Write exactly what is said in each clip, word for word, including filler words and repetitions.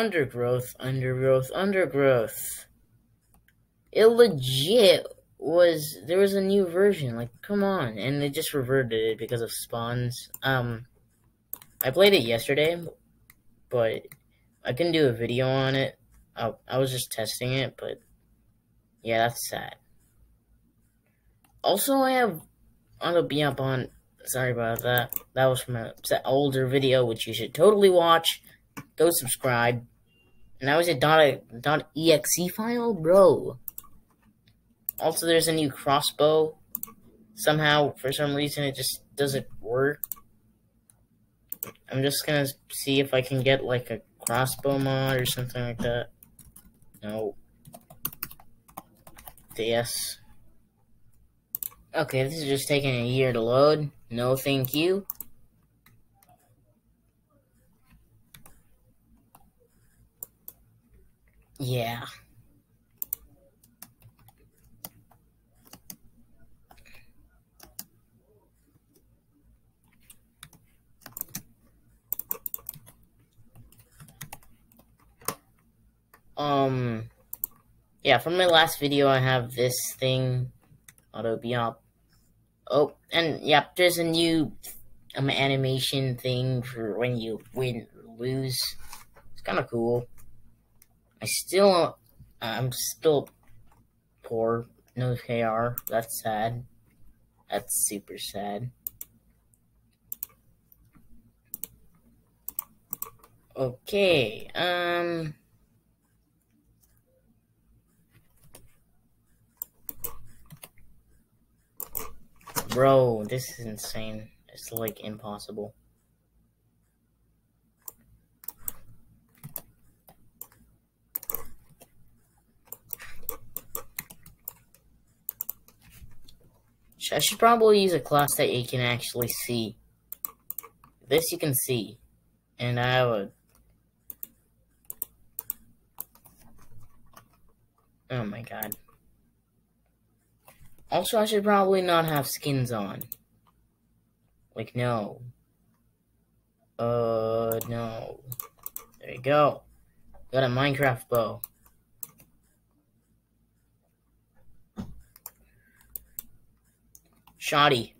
undergrowth, undergrowth, undergrowth. It legit was, there was a new version, like, come on. And they just reverted it because of spawns. Um, I played it yesterday, but I couldn't do a video on it. I, I was just testing it, but yeah, that's sad. Also, I have, on the Beyond Bond, sorry about that. That was from an older video, which you should totally watch. Go subscribe. And that was a .exe file? Bro. Also, there's a new crossbow. Somehow, for some reason, it just doesn't work. I'm just gonna see if I can get, like, a crossbow mod or something like that. No. D S. Okay, this is just taking a year to load. No, thank you. Yeah. Um, yeah, from my last video, I have this thing. Auto Beyond. Oh, and yep, there's a new um, animation thing for when you win or lose. It's kind of cool. I still, uh, I'm still poor. No K R. That's sad. That's super sad. Okay. Um. Bro, this is insane. It's like impossible. I should probably use a class that you can actually see. This you can see. And I have a... Oh my god. Also, I should probably not have skins on. Like, no. Uh, no. There you go. Got a Minecraft bow. Shoddy.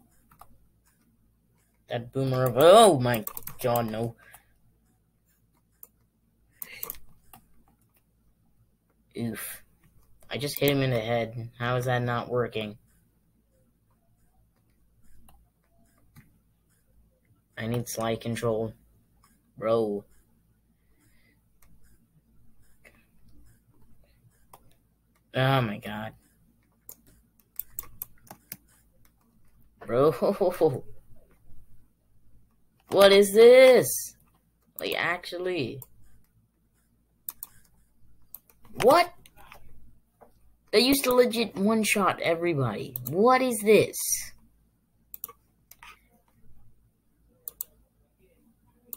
That boomer of... Oh my god, no. Oof. I just hit him in the head. How is that not working? I need slide control. Bro. Oh my god. Bro. What is this? Like, actually. What? They used to legit one-shot everybody. What is this?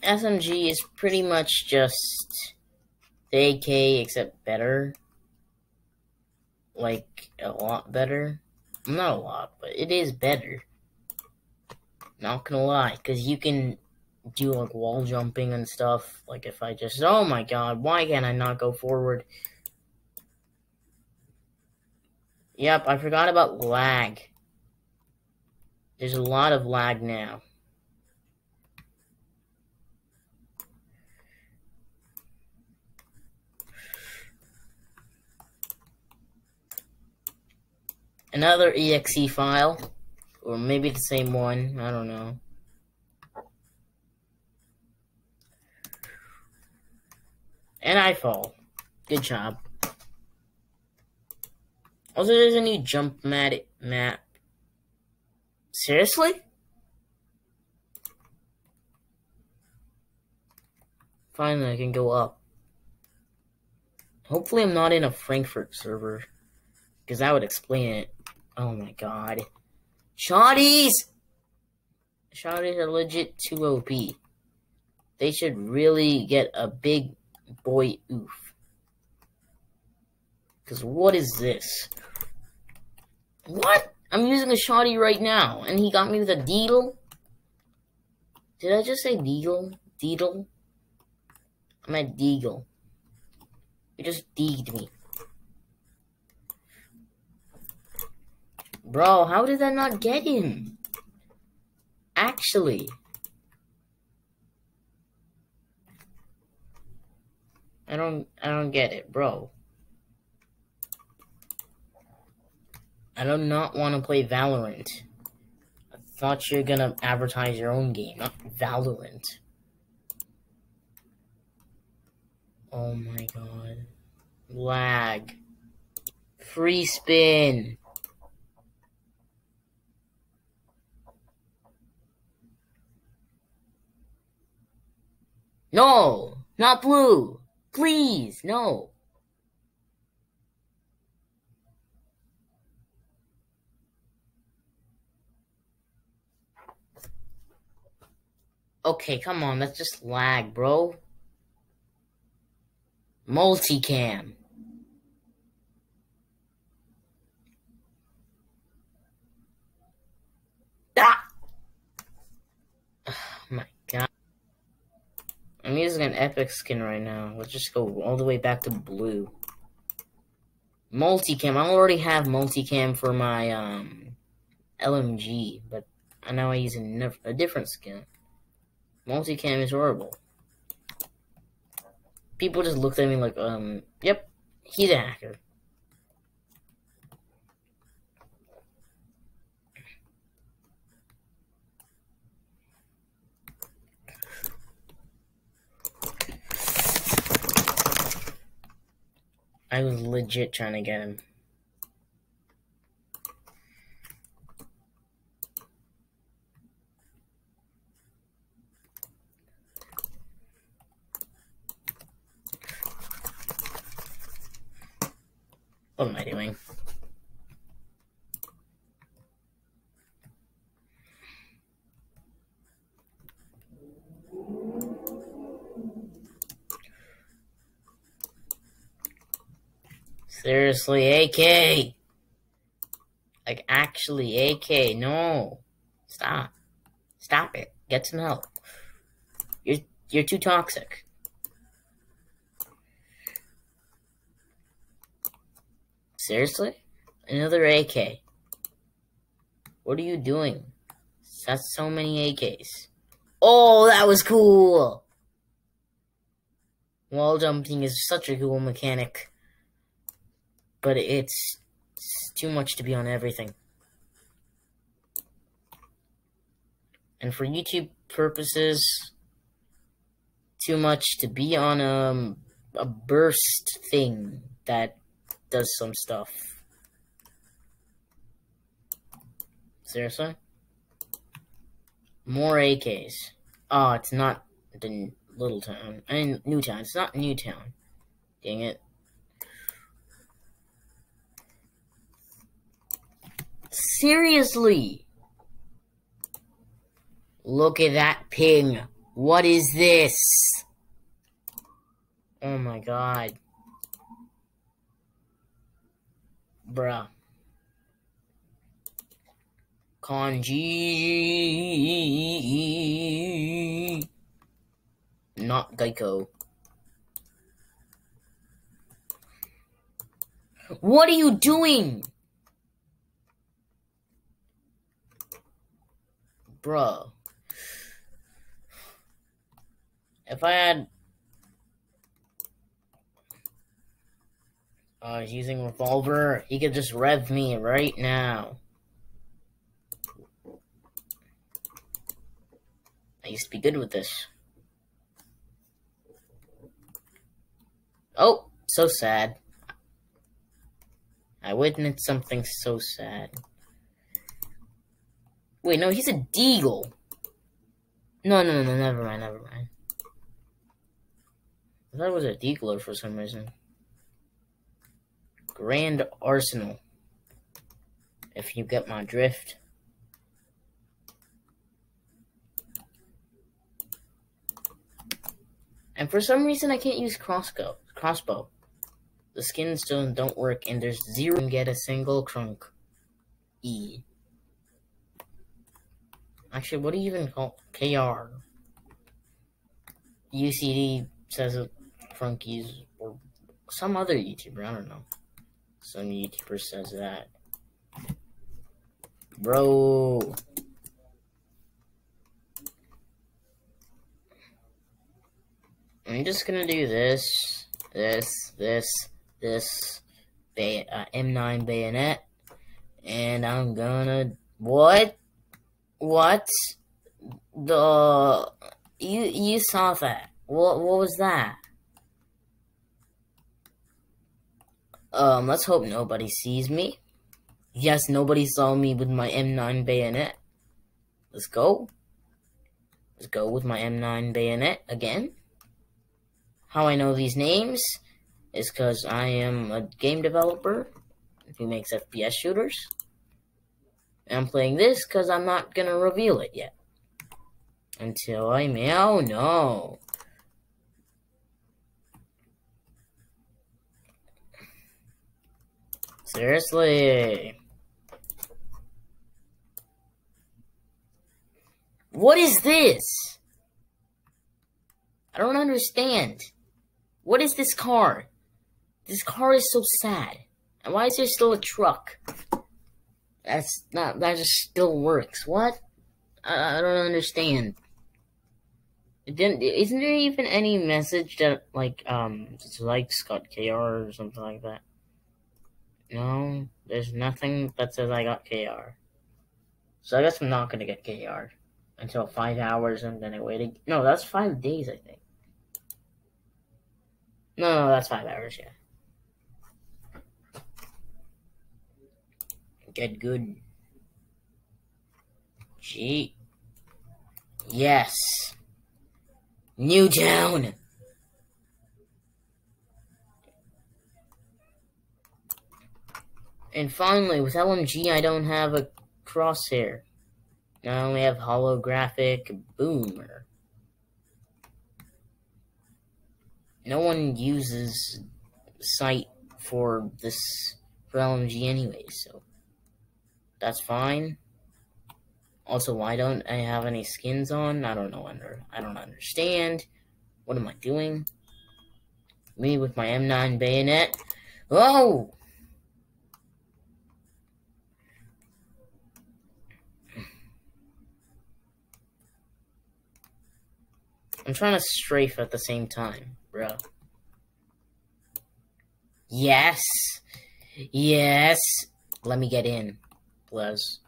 S M G is pretty much just the A K, except better. Like, a lot better. Not a lot, but it is better. Not gonna lie, because you can do, like, wall jumping and stuff. Like, if I just... Oh my god, why can't I not go forward? Yep, I forgot about lag. There's a lot of lag now. Another E X E file. Or maybe the same one. I don't know. And I fall. Good job. Also, there's a new jump mat map. Seriously? Finally, I can go up. Hopefully, I'm not in a Frankfurt server. Because that would explain it. Oh my god. Shotties! Shotties are legit too O P. They should really get a big boy oof. Because what is this? What? I'm using a shoddy right now, and he got me with a deedle? Did I just say deedle? Deedle? I meant deagle. You just deed me. Bro, how did that not get in? Actually. I don't I don't get it, bro. I do not want to play Valorant. I thought you were going to advertise your own game, not Valorant. Oh my god. Lag. Free spin. No! Not blue! Please, no! Okay, come on, that's just lag, bro. Multicam. Ah! Oh my god. I'm using an epic skin right now. Let's just go all the way back to blue. Multicam. I already have multicam for my um, L M G, but I now I use a, a different skin. Multicam is horrible. People just looked at me like, um, yep, he's a hacker. I was legit trying to get him. What am I doing? Seriously, A K! Like, actually, A K, no! Stop. Stop it. Get some help. You're, you're too toxic. Seriously? Another A K. What are you doing? That's so many A Ks. Oh, that was cool! Wall jumping is such a cool mechanic. But it's, it's too much to be on everything. And for YouTube purposes, too much to be on um, a burst thing that does some stuff. Seriously? More A Ks. Oh, it's not the little town. I mean, Newtown. It's not Newtown. Dang it. Seriously? Look at that ping. What is this? Oh my god. Bruh. Kanji. Not Geico. What are you doing? Bruh. If I had... Oh, he's using revolver. He could just rev me right now. I used to be good with this. Oh, so sad. I witnessed something so sad. Wait, no, he's a deagle. No, no, no, never mind, never mind. I thought it was a deagler for some reason. Grand Arsenal, if you get my drift. And for some reason I can't use crossbow. Crossbow. The skins still don't work and there's zero. You can get a single crunk. E. Actually, what do you even call K R? U C D says it crunkies or some other YouTuber, I don't know. Some YouTuber says that. Bro. I'm just gonna do this, this, this, this, bay, uh, M nine Bayonet, and I'm gonna, what? What? The, you, you saw that. What, what was that? Um, let's hope nobody sees me. Yes, nobody saw me with my M nine Bayonet. Let's go. Let's go with my M nine Bayonet again. How I know these names is because I am a game developer who makes F P S shooters. And I'm playing this because I'm not going to reveal it yet. Until I may. Oh, no. Seriously. What is this? I don't understand. What is this car? This car is so sad. And why is there still a truck? That's not, that just still works. What? I, I don't understand. It didn't, isn't there even any message that, like, um, it's like Scott K R or something like that? No, there's nothing that says I got K R. So I guess I'm not gonna get K R until five hours and then I waited. No, that's five days, I think. No, no, that's five hours, yeah. Get good. Gee. Yes. New town. And finally, with L M G, I don't have a crosshair. Now I only have holographic boomer. No one uses sight for this for L M G anyway, so that's fine. Also, why don't I have any skins on? I don't know. Under I don't understand. What am I doing? Me with my M nine Bayonet. Oh. I'm trying to strafe at the same time, bro. Yes. Yes. Let me get in, plebs.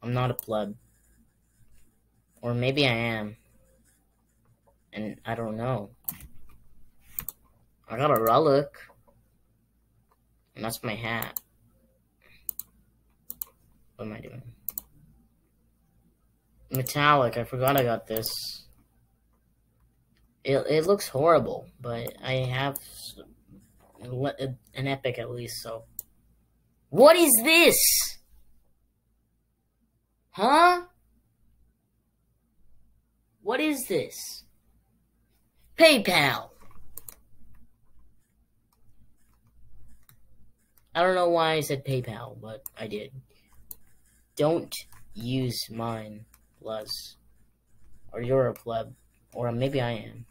I'm not a pleb. Or maybe I am. And I don't know. I got a relic. And that's my hat. What am I doing? Metallic. I forgot I got this. It, it looks horrible, but I have an epic at least, so. What is this? Huh? What is this? PayPal! I don't know why I said PayPal, but I did. Don't use mine, plus. Or you're a pleb. Or maybe I am.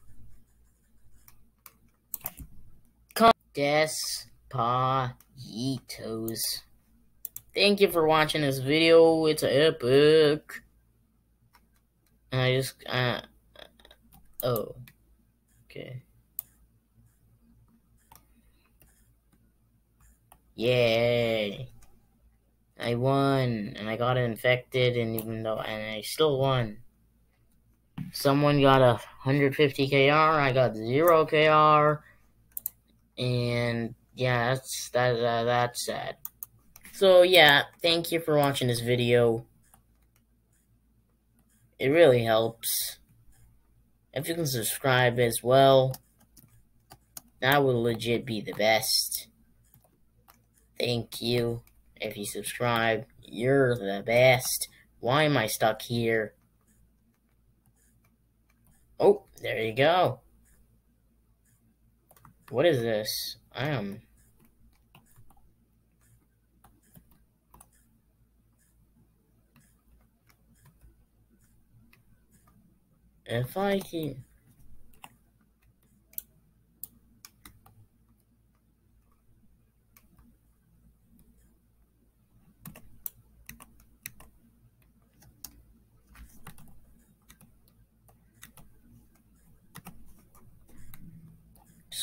Despacitos. Thank you for watching this video. It's epic. And I just uh oh. Okay. Yay. I won and I got infected and even though and I still won. Someone got a one hundred fifty K R, I got zero K R. And yeah, that's that, that that's sad. So yeah, thank you for watching this video. It really helps. If you can subscribe as well, that would legit be the best. Thank you. If you subscribe, you're the best. Why am I stuck here? Oh, there you go. What is this? I am. If I can.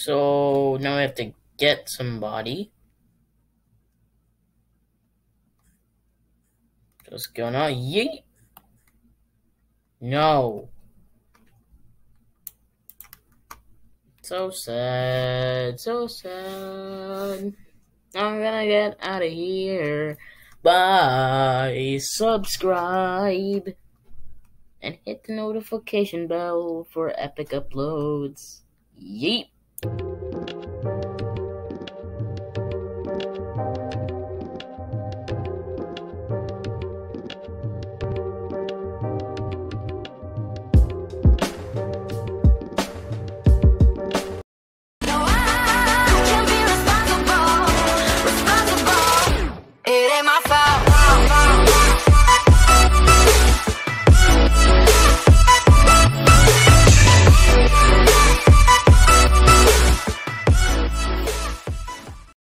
So now we have to get somebody. What's going on? Yeet! No. So sad, so sad. I'm gonna get out of here. Bye. Subscribe and hit the notification bell for epic uploads. Yeet!